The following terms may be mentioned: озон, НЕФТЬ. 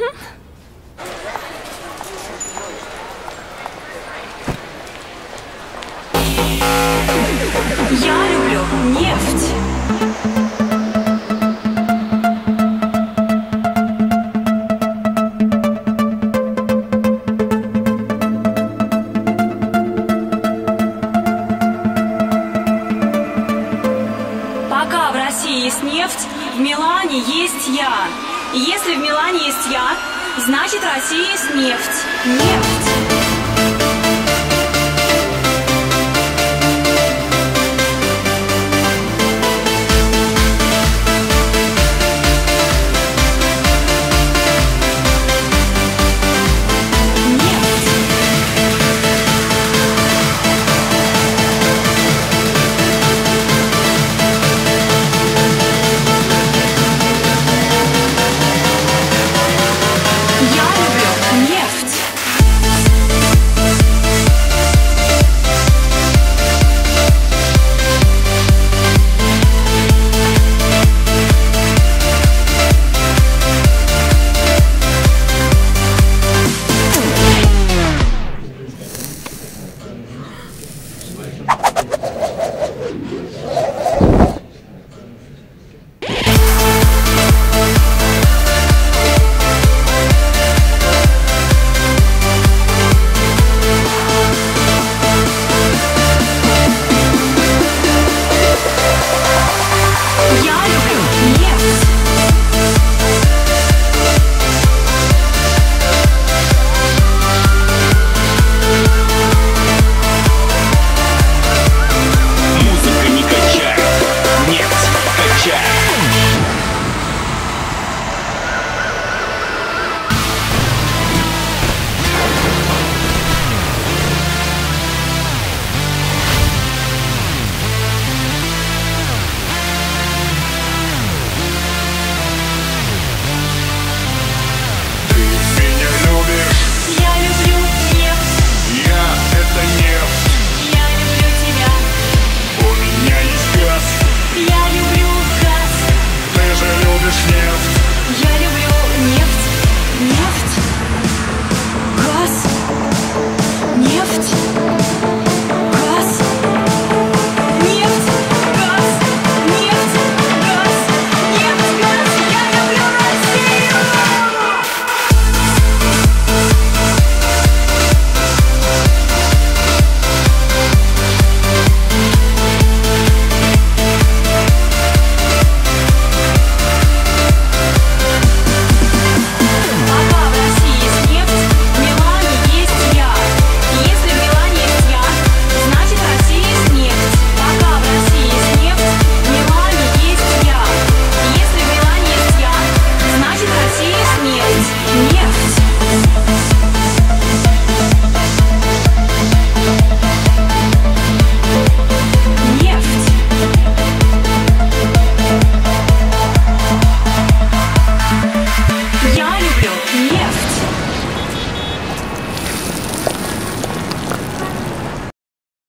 Я люблю нефть. Пока в России есть нефть, в Милане есть я. Если в Милане есть я, значит, в России есть нефть. Нефть.